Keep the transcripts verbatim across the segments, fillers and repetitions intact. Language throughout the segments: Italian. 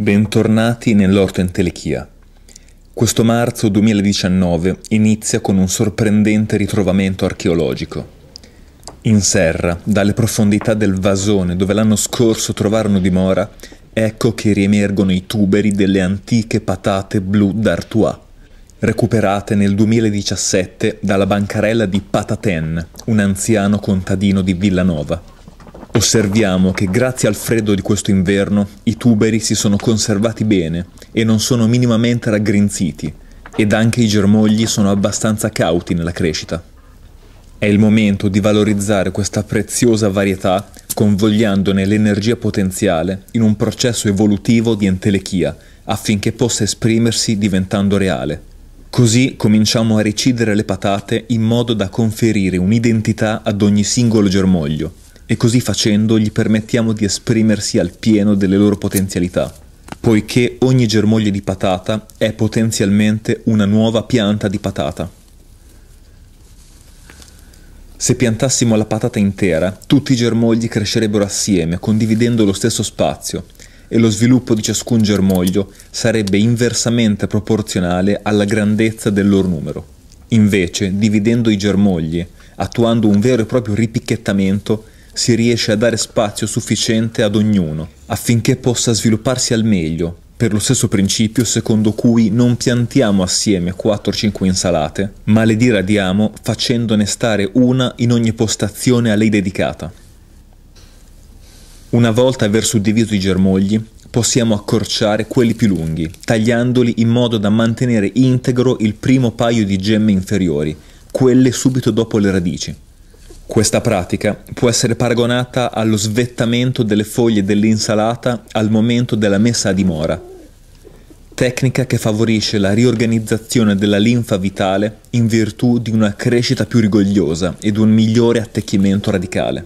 Bentornati nell'orto Entelechia. Questo marzo duemiladiciannove inizia con un sorprendente ritrovamento archeologico. In serra, dalle profondità del vasone dove l'anno scorso trovarono dimora, ecco che riemergono i tuberi delle antiche patate blu d'Artois, recuperate nel duemiladiciassette dalla bancarella di Pataten, un anziano contadino di Villanova. Osserviamo che grazie al freddo di questo inverno i tuberi si sono conservati bene e non sono minimamente raggrinziti, ed anche i germogli sono abbastanza cauti nella crescita. È il momento di valorizzare questa preziosa varietà convogliandone l'energia potenziale in un processo evolutivo di entelechia affinché possa esprimersi diventando reale. Così cominciamo a recidere le patate in modo da conferire un'identità ad ogni singolo germoglio, e così facendo gli permettiamo di esprimersi al pieno delle loro potenzialità, poiché ogni germoglio di patata è potenzialmente una nuova pianta di patata. Se piantassimo la patata intera, tutti i germogli crescerebbero assieme, condividendo lo stesso spazio, e lo sviluppo di ciascun germoglio sarebbe inversamente proporzionale alla grandezza del loro numero. Invece, dividendo i germogli, attuando un vero e proprio ripicchettamento, si riesce a dare spazio sufficiente ad ognuno affinché possa svilupparsi al meglio, per lo stesso principio secondo cui non piantiamo assieme quattro o cinque insalate, ma le diradiamo facendone stare una in ogni postazione a lei dedicata. Una volta aver suddiviso i germogli, possiamo accorciare quelli più lunghi, tagliandoli in modo da mantenere integro il primo paio di gemme inferiori, quelle subito dopo le radici. Questa pratica può essere paragonata allo svettamento delle foglie dell'insalata al momento della messa a dimora, tecnica che favorisce la riorganizzazione della linfa vitale in virtù di una crescita più rigogliosa ed un migliore attecchimento radicale.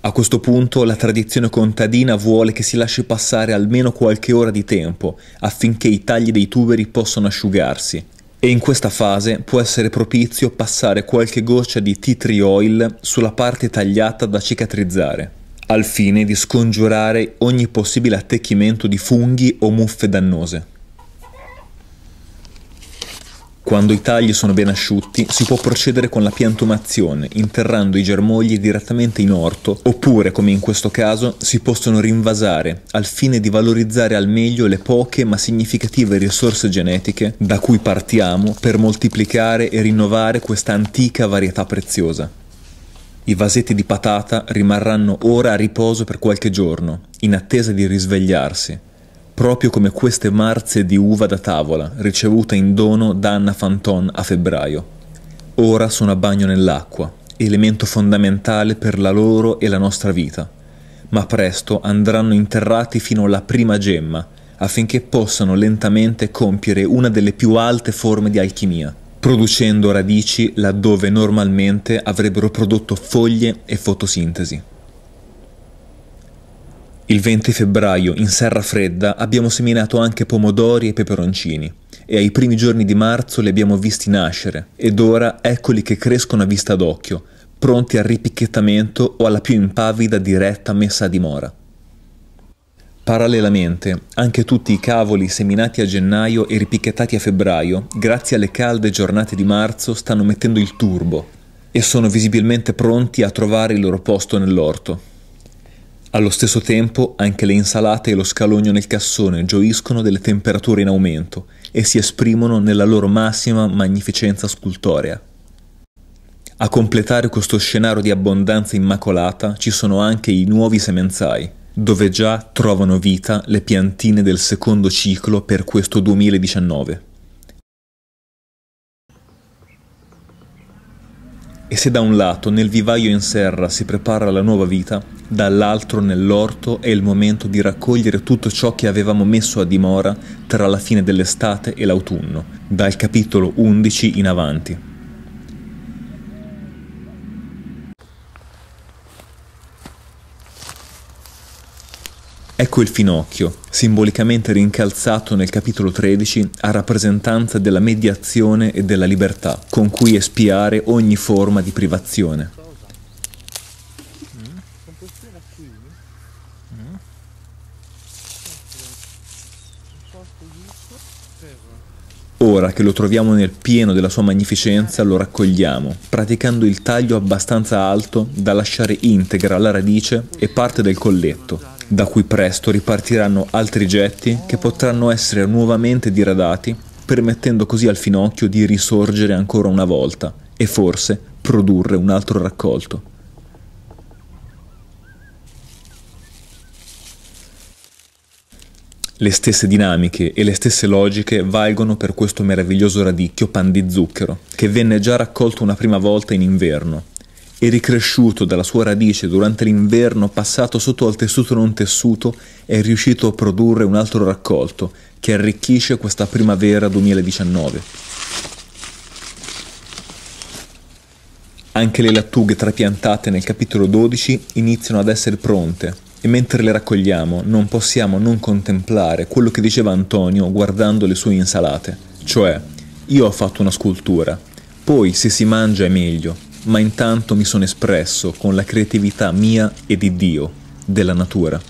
A questo punto la tradizione contadina vuole che si lasci passare almeno qualche ora di tempo affinché i tagli dei tuberi possano asciugarsi, e in questa fase può essere propizio passare qualche goccia di tea tree oil sulla parte tagliata da cicatrizzare, al fine di scongiurare ogni possibile attecchimento di funghi o muffe dannose. Quando i tagli sono ben asciutti, si può procedere con la piantumazione, interrando i germogli direttamente in orto, oppure, come in questo caso, si possono rinvasare, al fine di valorizzare al meglio le poche ma significative risorse genetiche da cui partiamo per moltiplicare e rinnovare questa antica varietà preziosa. I vasetti di patata rimarranno ora a riposo per qualche giorno, in attesa di risvegliarsi, proprio come queste marze di uva da tavola, ricevuta in dono da Anna Fanton a febbraio. Ora sono a bagno nell'acqua, elemento fondamentale per la loro e la nostra vita, ma presto andranno interrati fino alla prima gemma, affinché possano lentamente compiere una delle più alte forme di alchimia, producendo radici laddove normalmente avrebbero prodotto foglie e fotosintesi. Il venti febbraio, in Serra Fredda, abbiamo seminato anche pomodori e peperoncini, e ai primi giorni di marzo li abbiamo visti nascere, ed ora eccoli che crescono a vista d'occhio, pronti al ripicchettamento o alla più impavida diretta messa a dimora. Parallelamente, anche tutti i cavoli seminati a gennaio e ripicchettati a febbraio, grazie alle calde giornate di marzo, stanno mettendo il turbo, e sono visibilmente pronti a trovare il loro posto nell'orto. Allo stesso tempo, anche le insalate e lo scalogno nel cassone gioiscono delle temperature in aumento e si esprimono nella loro massima magnificenza scultorea. A completare questo scenario di abbondanza immacolata ci sono anche i nuovi semenzai, dove già trovano vita le piantine del secondo ciclo per questo duemiladiciannove. E se da un lato nel vivaio in serra si prepara la nuova vita, dall'altro nell'orto è il momento di raccogliere tutto ciò che avevamo messo a dimora tra la fine dell'estate e l'autunno, dal capitolo undici in avanti. Ecco il finocchio, simbolicamente rincalzato nel capitolo tredici a rappresentanza della mediazione e della libertà, con cui espiare ogni forma di privazione. Ora che lo troviamo nel pieno della sua magnificenza, lo raccogliamo, praticando il taglio abbastanza alto da lasciare integra la radice e parte del colletto, da cui presto ripartiranno altri getti che potranno essere nuovamente diradati, permettendo così al finocchio di risorgere ancora una volta e forse produrre un altro raccolto. Le stesse dinamiche e le stesse logiche valgono per questo meraviglioso radicchio pan di zucchero, che venne già raccolto una prima volta in inverno e ricresciuto dalla sua radice durante l'inverno passato sotto al tessuto non tessuto, è riuscito a produrre un altro raccolto che arricchisce questa primavera duemiladiciannove. Anche le lattughe trapiantate nel capitolo dodici iniziano ad essere pronte. E mentre le raccogliamo non possiamo non contemplare quello che diceva Antonio guardando le sue insalate, cioè io ho fatto una scultura, poi se si mangia è meglio, ma intanto mi sono espresso con la creatività mia e di Dio, della natura.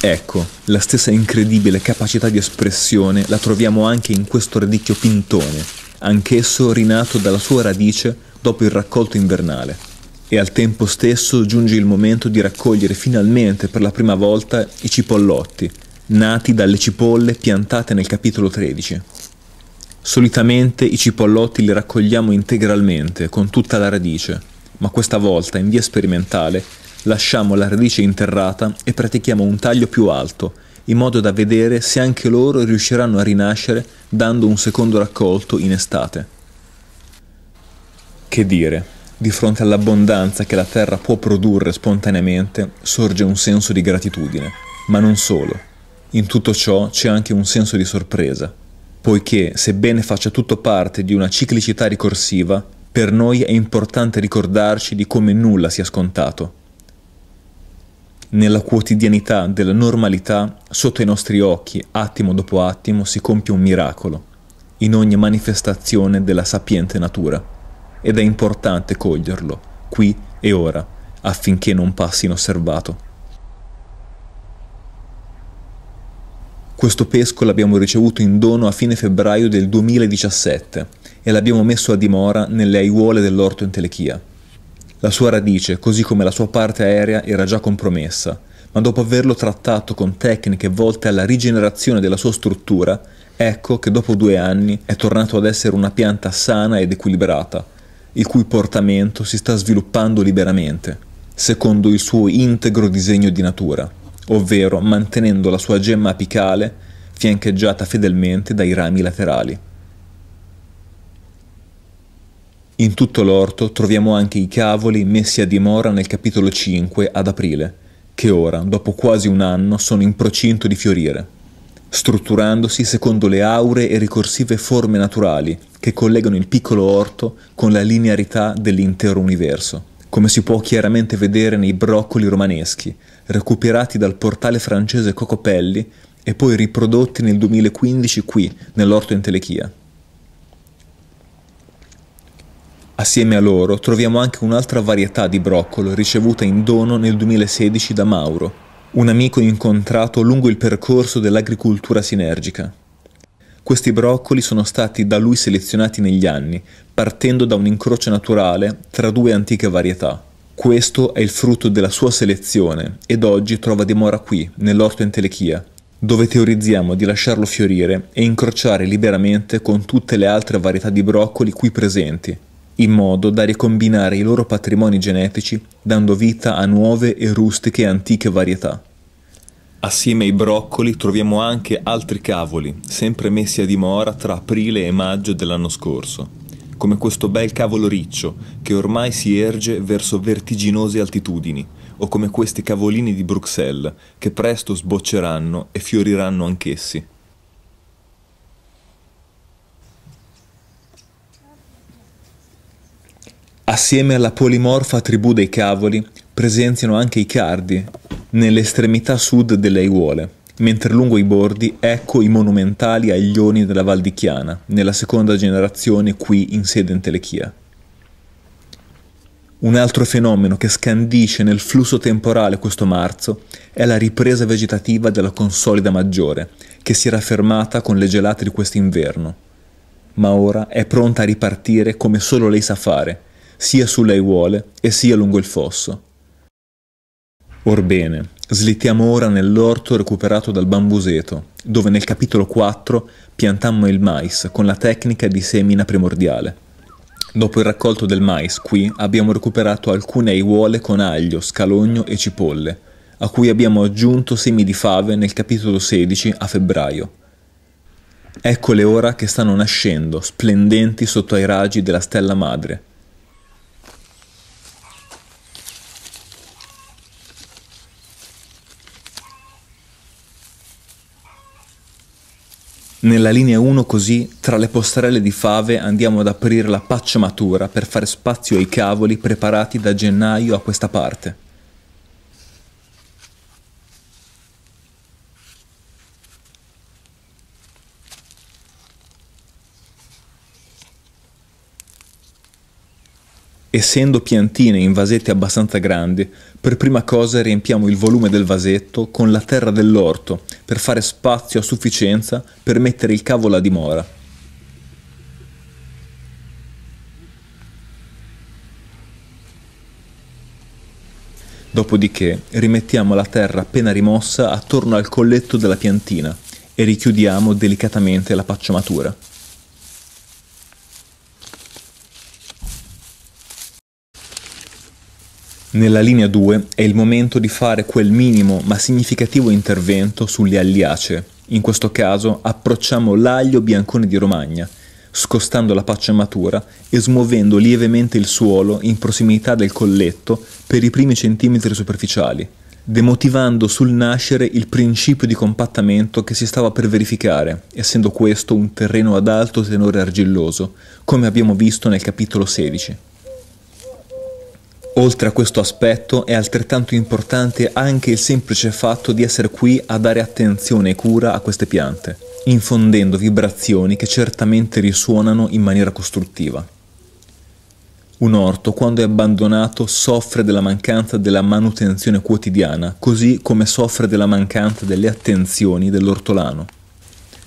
Ecco, la stessa incredibile capacità di espressione la troviamo anche in questo radicchio pintone, anch'esso rinato dalla sua radice dopo il raccolto invernale. E al tempo stesso giunge il momento di raccogliere finalmente per la prima volta i cipollotti, nati dalle cipolle piantate nel capitolo tredici. Solitamente i cipollotti li raccogliamo integralmente, con tutta la radice, ma questa volta, in via sperimentale, lasciamo la radice interrata e pratichiamo un taglio più alto, in modo da vedere se anche loro riusciranno a rinascere dando un secondo raccolto in estate. Che dire? Di fronte all'abbondanza che la terra può produrre spontaneamente, sorge un senso di gratitudine, ma non solo. In tutto ciò c'è anche un senso di sorpresa, poiché, sebbene faccia tutto parte di una ciclicità ricorsiva, per noi è importante ricordarci di come nulla sia scontato. Nella quotidianità della normalità, sotto i nostri occhi, attimo dopo attimo, si compie un miracolo, in ogni manifestazione della sapiente natura. Ed è importante coglierlo, qui e ora, affinché non passi inosservato. Questo pesco l'abbiamo ricevuto in dono a fine febbraio del duemiladiciassette e l'abbiamo messo a dimora nelle aiuole dell'orto in Telechia. La sua radice, così come la sua parte aerea, era già compromessa, ma dopo averlo trattato con tecniche volte alla rigenerazione della sua struttura, ecco che dopo due anni è tornato ad essere una pianta sana ed equilibrata, il cui portamento si sta sviluppando liberamente, secondo il suo integro disegno di natura, ovvero mantenendo la sua gemma apicale fiancheggiata fedelmente dai rami laterali. In tutto l'orto troviamo anche i cavoli messi a dimora nel capitolo cinque ad aprile, che ora, dopo quasi un anno, sono in procinto di fiorire, strutturandosi secondo le auree e ricorsive forme naturali che collegano il piccolo orto con la linearità dell'intero universo, come si può chiaramente vedere nei broccoli romaneschi, recuperati dal portale francese Cocopelli e poi riprodotti nel duemilaquindici qui, nell'orto in Telechia. Assieme a loro troviamo anche un'altra varietà di broccolo ricevuta in dono nel duemilasedici da Mauro, un amico incontrato lungo il percorso dell'agricoltura sinergica. Questi broccoli sono stati da lui selezionati negli anni, partendo da un incrocio naturale tra due antiche varietà. Questo è il frutto della sua selezione ed oggi trova dimora qui, nell'orto in Telechia, dove teorizziamo di lasciarlo fiorire e incrociare liberamente con tutte le altre varietà di broccoli qui presenti, in modo da ricombinare i loro patrimoni genetici, dando vita a nuove e rustiche antiche varietà. Assieme ai broccoli troviamo anche altri cavoli, sempre messi a dimora tra aprile e maggio dell'anno scorso, come questo bel cavolo riccio, che ormai si erge verso vertiginose altitudini, o come questi cavolini di Bruxelles, che presto sbocceranno e fioriranno anch'essi. Assieme alla polimorfa tribù dei cavoli, presenziano anche i cardi, nell'estremità sud delle aiuole, mentre lungo i bordi ecco i monumentali aglioni della Val di Chiana, nella seconda generazione qui in sede in Telechia. Un altro fenomeno che scandisce nel flusso temporale questo marzo è la ripresa vegetativa della consolida maggiore, che si era fermata con le gelate di quest'inverno. Ma ora è pronta a ripartire come solo lei sa fare, sia sulle aiuole e sia lungo il fosso. Orbene, slittiamo ora nell'orto recuperato dal bambuseto, dove nel capitolo quattro piantammo il mais con la tecnica di semina primordiale. Dopo il raccolto del mais, qui abbiamo recuperato alcune aiuole con aglio, scalogno e cipolle, a cui abbiamo aggiunto semi di fave nel capitolo sedici a febbraio. Eccole ora che stanno nascendo, splendenti sotto ai raggi della stella madre. Nella linea uno così, tra le posterelle di fave andiamo ad aprire la paccia matura per fare spazio ai cavoli preparati da gennaio a questa parte. Essendo piantine in vasetti abbastanza grandi, per prima cosa riempiamo il volume del vasetto con la terra dell'orto per fare spazio a sufficienza per mettere il cavolo a dimora. Dopodiché rimettiamo la terra appena rimossa attorno al colletto della piantina e richiudiamo delicatamente la paccia matura. Nella linea due è il momento di fare quel minimo ma significativo intervento sulle alliacee. In questo caso approcciamo l'aglio biancone di Romagna, scostando la paccia matura e smuovendo lievemente il suolo in prossimità del colletto per i primi centimetri superficiali, demotivando sul nascere il principio di compattamento che si stava per verificare, essendo questo un terreno ad alto tenore argilloso, come abbiamo visto nel capitolo sedici. Oltre a questo aspetto è altrettanto importante anche il semplice fatto di essere qui a dare attenzione e cura a queste piante, infondendo vibrazioni che certamente risuonano in maniera costruttiva. Un orto, quando è abbandonato, soffre della mancanza della manutenzione quotidiana, così come soffre della mancanza delle attenzioni dell'ortolano.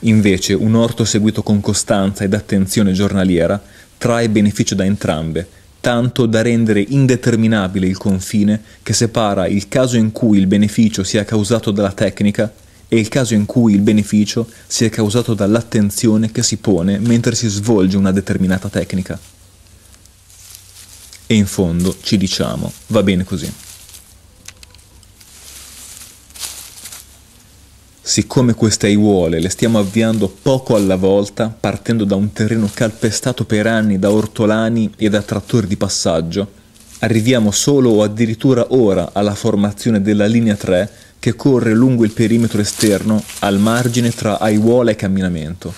Invece, un orto seguito con costanza ed attenzione giornaliera trae beneficio da entrambe, tanto da rendere indeterminabile il confine che separa il caso in cui il beneficio sia causato dalla tecnica e il caso in cui il beneficio sia causato dall'attenzione che si pone mentre si svolge una determinata tecnica. E in fondo ci diciamo, va bene così. Siccome queste aiuole le stiamo avviando poco alla volta, partendo da un terreno calpestato per anni da ortolani e da trattori di passaggio, arriviamo solo o addirittura ora alla formazione della linea tre che corre lungo il perimetro esterno al margine tra aiuola e camminamento.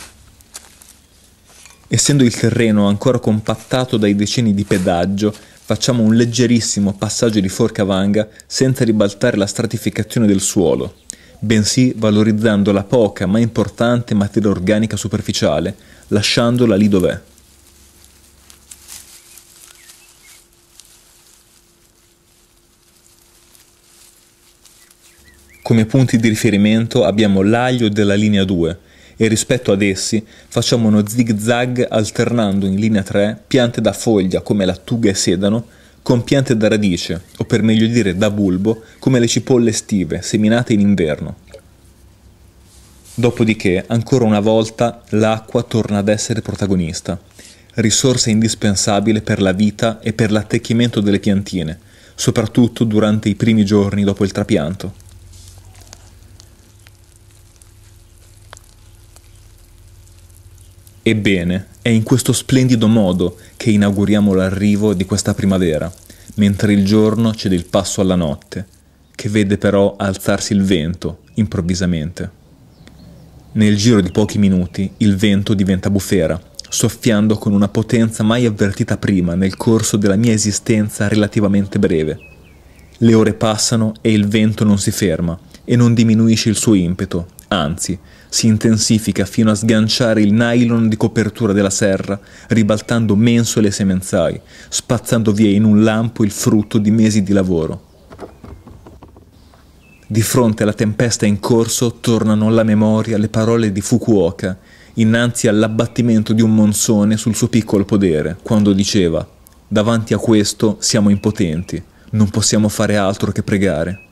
Essendo il terreno ancora compattato dai decenni di pedaggio, facciamo un leggerissimo passaggio di forcavanga senza ribaltare la stratificazione del suolo, bensì valorizzando la poca ma importante materia organica superficiale, lasciandola lì dov'è. Come punti di riferimento abbiamo l'aglio della linea due e rispetto ad essi facciamo uno zig-zag alternando in linea tre piante da foglia come lattuga e sedano con piante da radice, o per meglio dire da bulbo, come le cipolle estive, seminate in inverno. Dopodiché, ancora una volta, l'acqua torna ad essere protagonista, risorsa indispensabile per la vita e per l'attecchimento delle piantine, soprattutto durante i primi giorni dopo il trapianto. Ebbene, è in questo splendido modo che inauguriamo l'arrivo di questa primavera, mentre il giorno cede il passo alla notte, che vede però alzarsi il vento, improvvisamente. Nel giro di pochi minuti il vento diventa bufera, soffiando con una potenza mai avvertita prima nel corso della mia esistenza relativamente breve. Le ore passano e il vento non si ferma e non diminuisce il suo impeto, Anzi, si intensifica fino a sganciare il nylon di copertura della serra, ribaltando mensole e semenzai, spazzando via in un lampo il frutto di mesi di lavoro. Di fronte alla tempesta in corso tornano alla memoria le parole di Fukuoka, innanzi all'abbattimento di un monsone sul suo piccolo podere, quando diceva: «Davanti a questo siamo impotenti, non possiamo fare altro che pregare».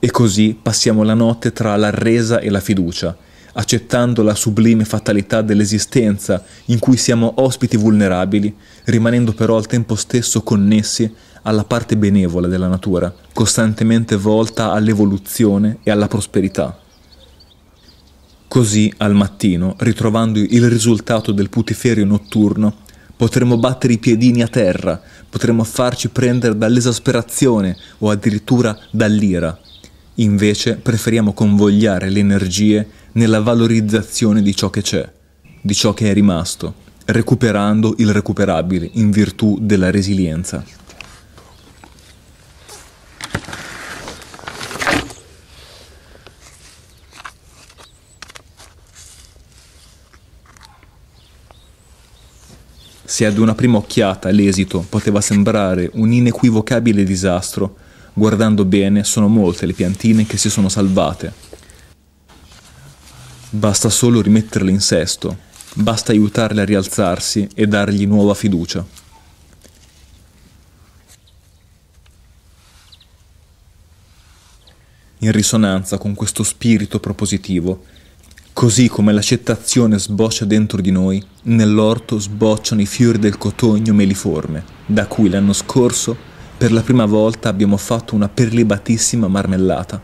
E così passiamo la notte tra la resa e la fiducia, accettando la sublime fatalità dell'esistenza in cui siamo ospiti vulnerabili, rimanendo però al tempo stesso connessi alla parte benevola della natura, costantemente volta all'evoluzione e alla prosperità. Così, al mattino, ritrovando il risultato del putiferio notturno, potremmo battere i piedini a terra, potremmo farci prendere dall'esasperazione o addirittura dall'ira. Invece preferiamo convogliare le energie nella valorizzazione di ciò che c'è, di ciò che è rimasto, recuperando il recuperabile in virtù della resilienza. Se ad una prima occhiata l'esito poteva sembrare un inequivocabile disastro, guardando bene, sono molte le piantine che si sono salvate. Basta solo rimetterle in sesto, basta aiutarle a rialzarsi e dargli nuova fiducia. In risonanza con questo spirito propositivo, così come l'accettazione sboccia dentro di noi, nell'orto sbocciano i fiori del cotogno meliforme, da cui l'anno scorso per la prima volta abbiamo fatto una perlibatissima marmellata.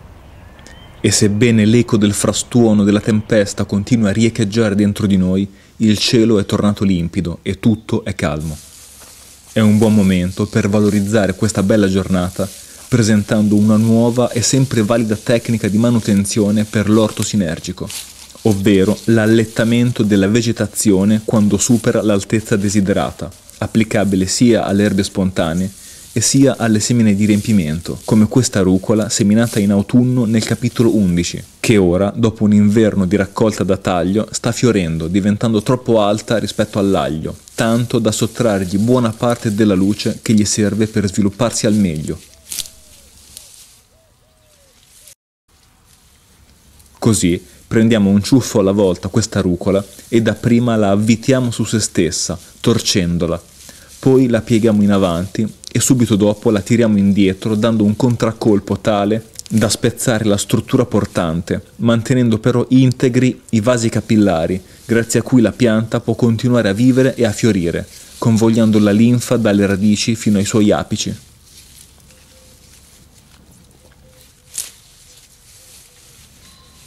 E sebbene l'eco del frastuono della tempesta continua a riecheggiare dentro di noi, il cielo è tornato limpido e tutto è calmo. È un buon momento per valorizzare questa bella giornata, presentando una nuova e sempre valida tecnica di manutenzione per l'orto sinergico, ovvero l'allettamento della vegetazione quando supera l'altezza desiderata, applicabile sia alle erbe spontanee e sia alle semine di riempimento, come questa rucola seminata in autunno nel capitolo undici, che ora, dopo un inverno di raccolta da taglio, sta fiorendo, diventando troppo alta rispetto all'aglio, tanto da sottrargli buona parte della luce che gli serve per svilupparsi al meglio. Così prendiamo un ciuffo alla volta questa rucola e dapprima la avvitiamo su se stessa, torcendola, poi la pieghiamo in avanti e subito dopo la tiriamo indietro dando un contraccolpo tale da spezzare la struttura portante, mantenendo però integri i vasi capillari, grazie a cui la pianta può continuare a vivere e a fiorire, convogliando la linfa dalle radici fino ai suoi apici.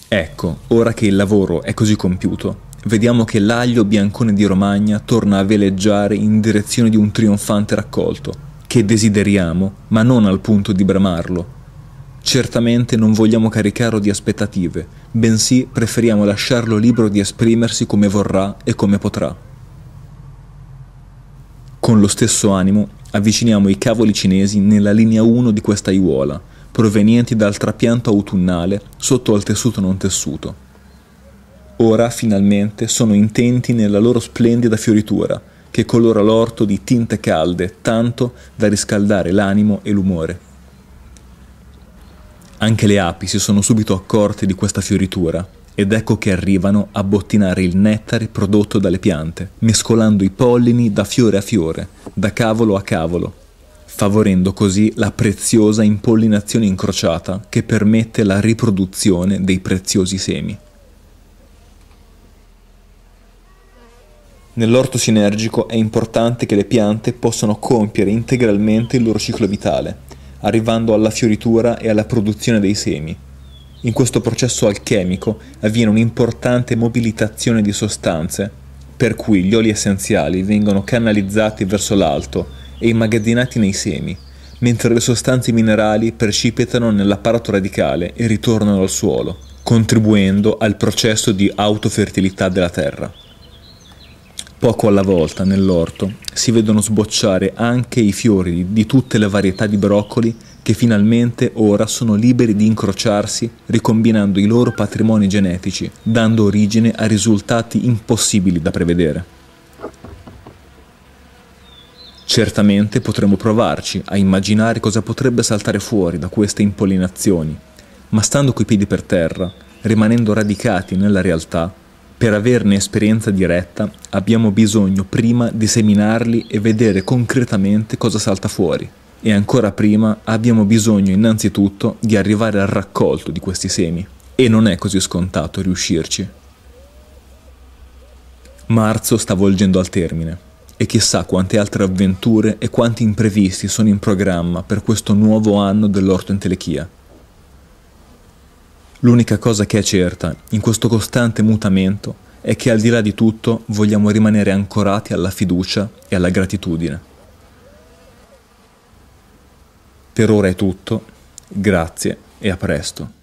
Ecco, ora che il lavoro è così compiuto, vediamo che l'aglio biancone di Romagna torna a veleggiare in direzione di un trionfante raccolto, che desideriamo, ma non al punto di bramarlo. Certamente non vogliamo caricarlo di aspettative, bensì preferiamo lasciarlo libero di esprimersi come vorrà e come potrà. Con lo stesso animo avviciniamo i cavoli cinesi nella linea uno di questa aiuola, provenienti dal trapianto autunnale sotto al tessuto non tessuto. Ora, finalmente, sono intenti nella loro splendida fioritura, che colora l'orto di tinte calde, tanto da riscaldare l'animo e l'umore. Anche le api si sono subito accorte di questa fioritura, ed ecco che arrivano a bottinare il nettare prodotto dalle piante, mescolando i pollini da fiore a fiore, da cavolo a cavolo, favorendo così la preziosa impollinazione incrociata che permette la riproduzione dei preziosi semi. Nell'orto sinergico è importante che le piante possano compiere integralmente il loro ciclo vitale, arrivando alla fioritura e alla produzione dei semi. In questo processo alchemico avviene un'importante mobilitazione di sostanze, per cui gli oli essenziali vengono canalizzati verso l'alto e immagazzinati nei semi, mentre le sostanze minerali precipitano nell'apparato radicale e ritornano al suolo, contribuendo al processo di autofertilità della terra. Poco alla volta nell'orto si vedono sbocciare anche i fiori di tutte le varietà di broccoli che finalmente ora sono liberi di incrociarsi ricombinando i loro patrimoni genetici, dando origine a risultati impossibili da prevedere. Certamente potremmo provarci a immaginare cosa potrebbe saltare fuori da queste impollinazioni, ma stando coi piedi per terra, rimanendo radicati nella realtà, per averne esperienza diretta abbiamo bisogno prima di seminarli e vedere concretamente cosa salta fuori. E ancora prima abbiamo bisogno innanzitutto di arrivare al raccolto di questi semi, e non è così scontato riuscirci. Marzo sta volgendo al termine, e chissà quante altre avventure e quanti imprevisti sono in programma per questo nuovo anno dell'ortoentelechia. L'unica cosa che è certa in questo costante mutamento è che al di là di tutto vogliamo rimanere ancorati alla fiducia e alla gratitudine. Per ora è tutto, grazie e a presto.